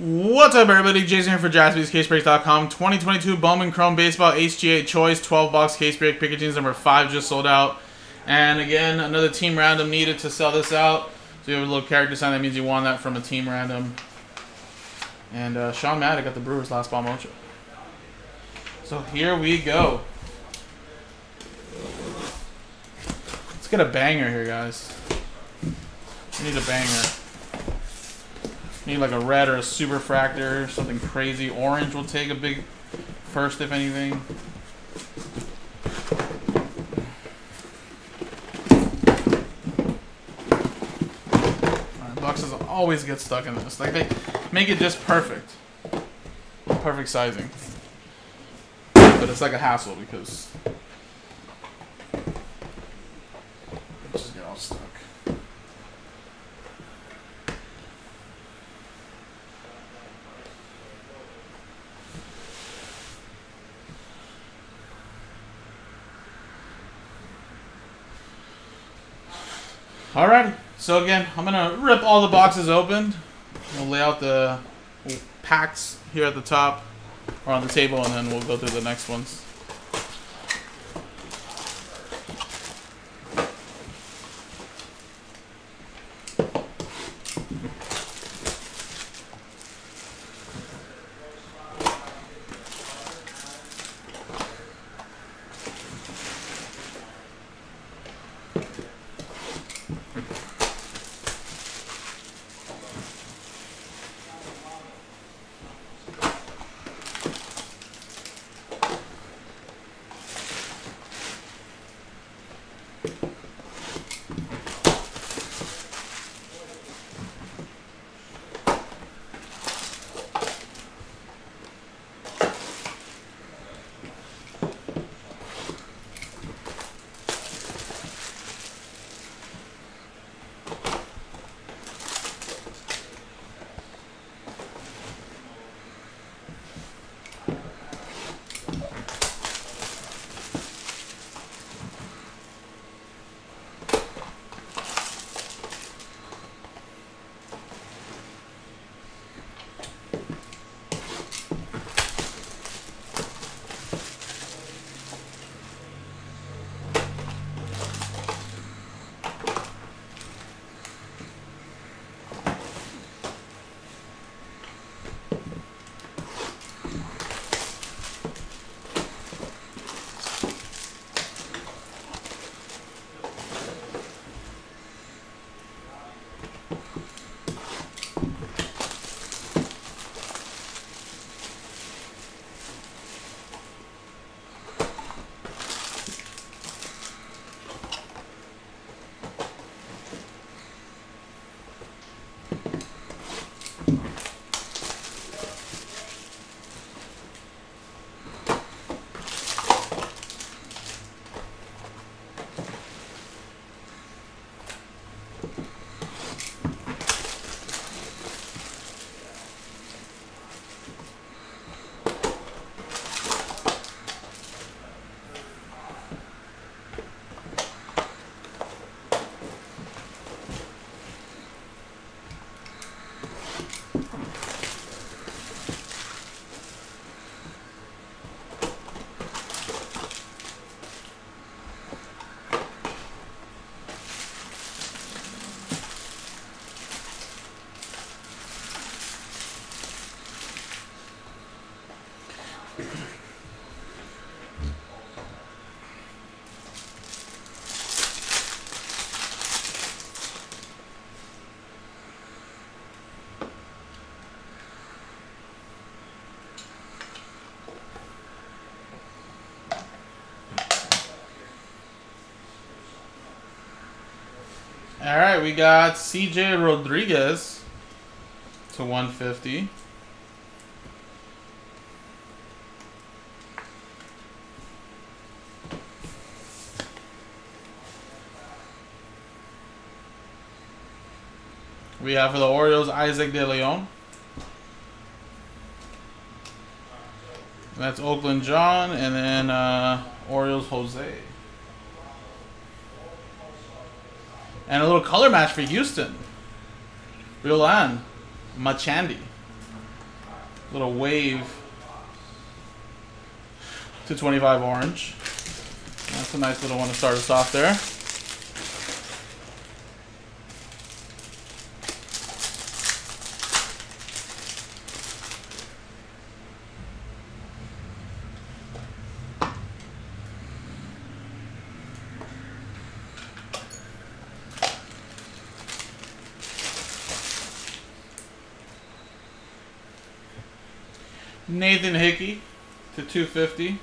What's up, everybody? Jason here for JaspysCaseBreaks.com. 2022 Bowman Chrome Baseball HGA Choice 12-box case break pickages number 5 just sold out. And again, another team random needed to sell this out. So you have a little character sign. That means you won that from a team random. And Sean Maddox got the Brewers last ball mojo. So here we go. Let's get a banger here, guys. We need a banger. Need like a red or a super fractor, something crazy. Orange will take a big first, if anything. Alright, boxes always get stuck in this. Like, they make it just perfect. Perfect sizing. But it's like a hassle because they just get all stuck. Alrighty, so again, I'm going to rip all the boxes open. We'll lay out the packs here at the top, or on the table, and then we'll go through the next ones. All right, we got CJ Rodriguez /150. We have for the Orioles Isaac De Leon. That's Oakland John, and then Orioles Jose. And a little color match for Houston. Riolan Machandy. Little wave /25 orange. That's a nice little one to start us off there. Nathan Hickey /250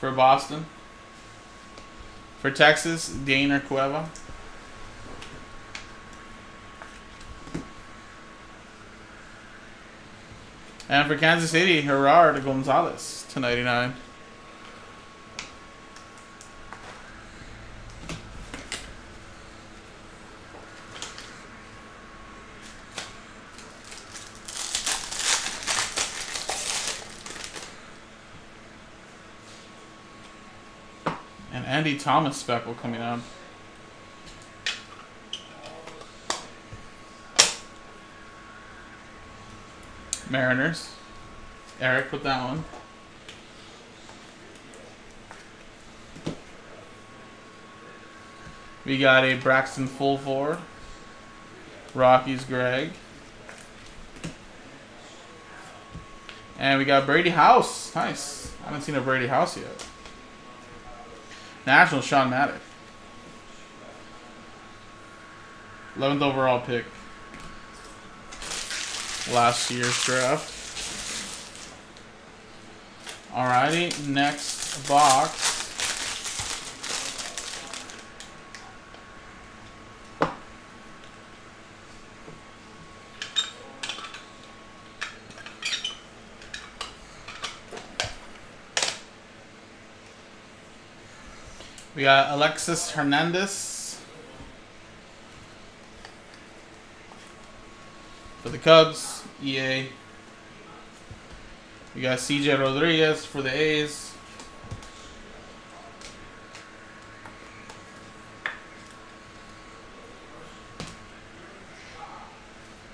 for Boston. For Texas, Dana Cueva. And for Kansas City, Herrera Gonzalez /99. Andy Thomas Speckle coming up. Mariners. Eric with that one. We got a Braxton Fulford. Rockies Greg. And we got Brady House. Nice. I haven't seen a Brady House yet. National Sean Maddox. 11th overall pick. Last year's draft. Alrighty, next box. We got Alexis Hernandez for the Cubs, EA. We got CJ Rodriguez for the A's.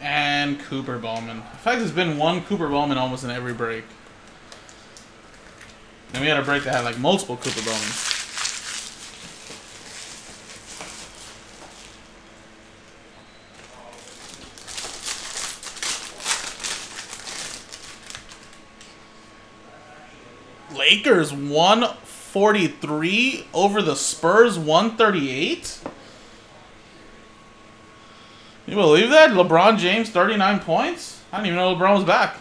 And Cooper Bowman. In fact, there's been one Cooper Bowman almost in every break. And we had a break that had like multiple Cooper Bowmans. Lakers 143 over the Spurs 138. You believe that? LeBron James 39 points. I didn't even know LeBron was back.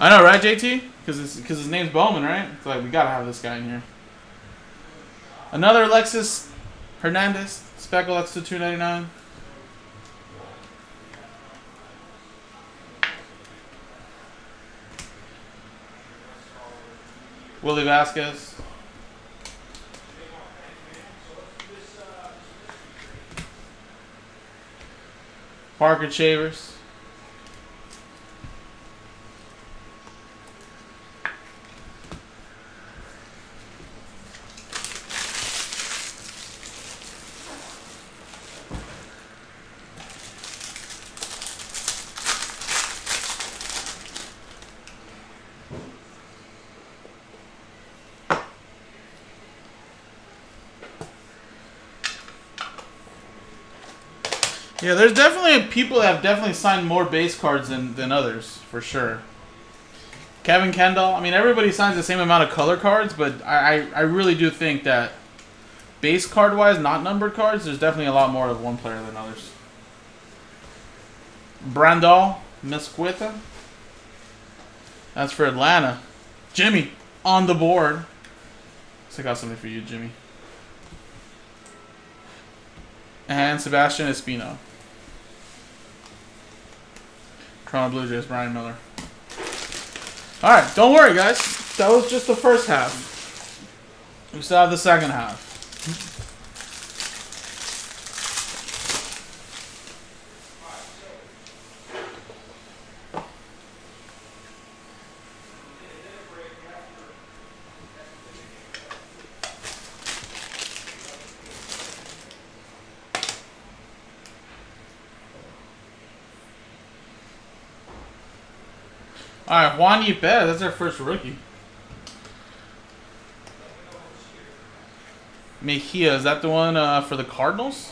I know, right, JT? Because his name's Bowman, right? It's like we gotta have this guy in here. Another Alexis Hernandez Speckle. That's the /299. Willie Vasquez. Parker Chavers. Yeah, there's definitely people that have definitely signed more base cards than others, for sure. Kevin Kendall. I mean, everybody signs the same amount of color cards, but I really do think that base card-wise, not numbered cards, there's definitely a lot more of one player than others. Brandol Mezquita. That's for Atlanta. Jimmy on the board. So I got something for you, Jimmy. And Sebastian Espino. Toronto Blue Jays, Brian Miller. Alright, don't worry guys. That was just the first half. We still have the second half. Alright, Juan Yipez, that's our first rookie. Mejia, is that the one for the Cardinals?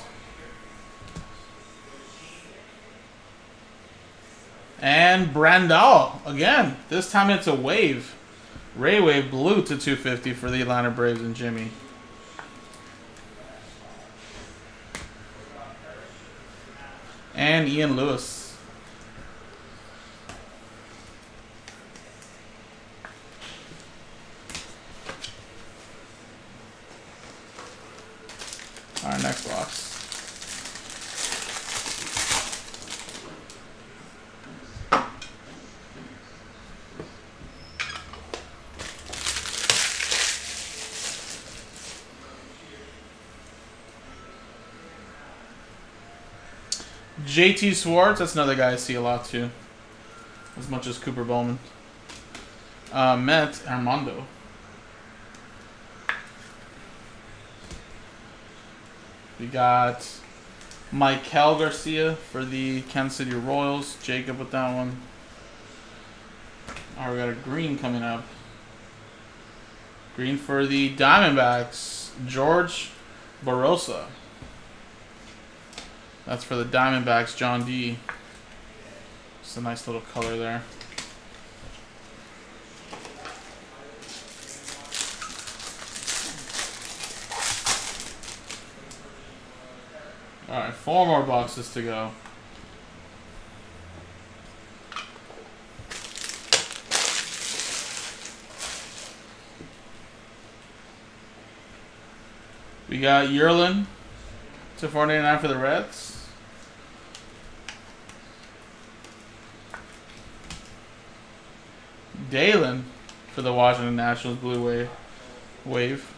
And Brandol again. This time it's a wave. Ray Wave blue to 250 for the Atlanta Braves and Jimmy. And Ian Lewis. All right, next box. JT Swartz, that's another guy I see a lot too, as much as Cooper Bowman. Met Armando. We got Michael Garcia for the Kansas City Royals. Jacob with that one. Alright, we got a green coming up. Green for the Diamondbacks. George Barosa. That's for the Diamondbacks, John D. Just a nice little color there. Alright, 4 more boxes to go. We got Riolan to 499 for the Reds. Daylen for the Washington Nationals, blue wave.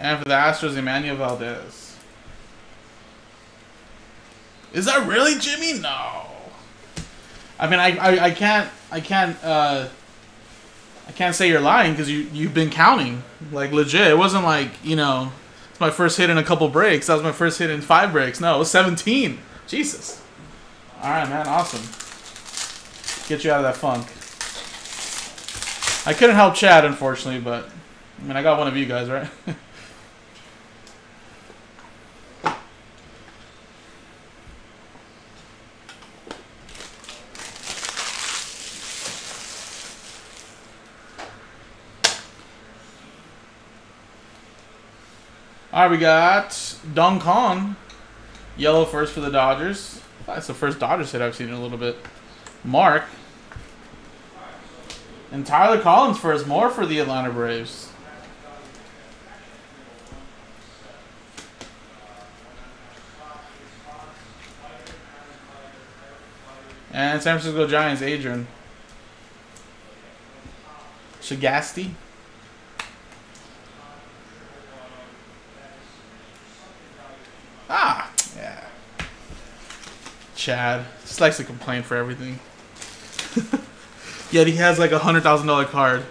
And for the Astros, Emmanuel Valdez. Is that really Jimmy? No. I mean, I can't say you're lying because you've been counting like legit. It wasn't like, you know, it's my first hit in a couple breaks. That was my first hit in 5 breaks. No, it was 17. Jesus. Alright, man. Awesome. Get you out of that funk. I couldn't help Chad, unfortunately, but... I mean, I got one of you guys, right? Alright, we got Dong Kong. Yellow first for the Dodgers. That's the first Dodgers hit I've seen in a little bit. Mark. And Tyler Collins first. More for the Atlanta Braves. And San Francisco Giants, Adrian Sagasti. Chad just likes to complain for everything. Yet he has like a $100,000 card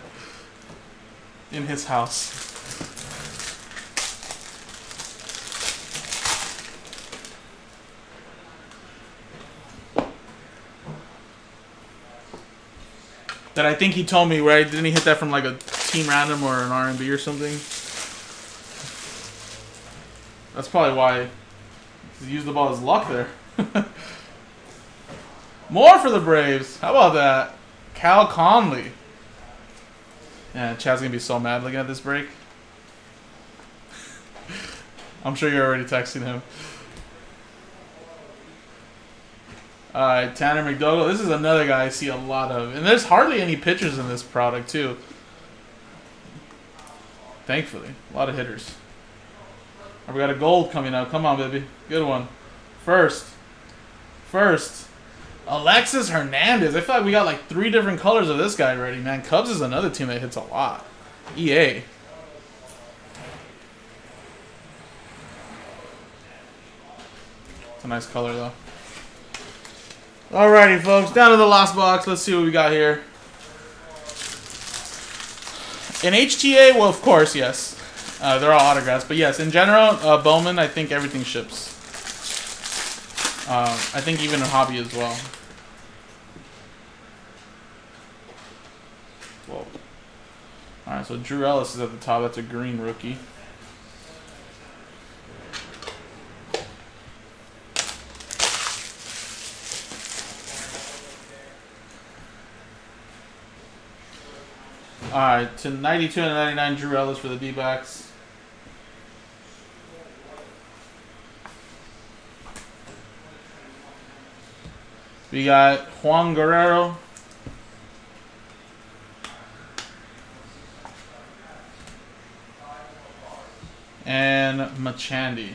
in his house. That I think he told me, right? Didn't he hit that from like a team random or an R&B or something? That's probably why he used the ball as luck there. More for the Braves. How about that? Cal Conley. Yeah, Chad's going to be so mad looking at this break. I'm sure you're already texting him. Alright, Tanner McDougal. This is another guy I see a lot of. And there's hardly any pitchers in this product, too. Thankfully. A lot of hitters. Right, we got a gold coming up. Come on, baby. Good one. First. Alexis Hernandez. I feel like we got like 3 different colors of this guy already, man. Cubs is another team that hits a lot. EA. It's a nice color, though. Alrighty, folks. Down to the last box. Let's see what we got here. In HTA, well, of course, yes. They're all autographs. But yes, in general, Bowman, I think everything ships. I think even in hobby as well. Whoa. Alright, so Drew Ellis is at the top. That's a green rookie. Alright, to 92 and 99, Drew Ellis for the D-backs. We got Juan Guerrero. And Machandy.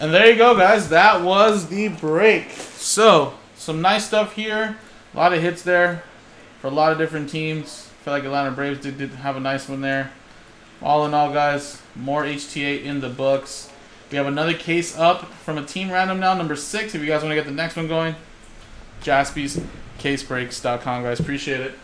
And there you go, guys. That was the break. So, some nice stuff here. A lot of hits there for a lot of different teams. I feel like Atlanta Braves did have a nice one there. All in all, guys, more HTA in the books. We have another case up from a team random now, number 6. If you guys want to get the next one going, JaspysCaseBreaks.com, guys. Appreciate it.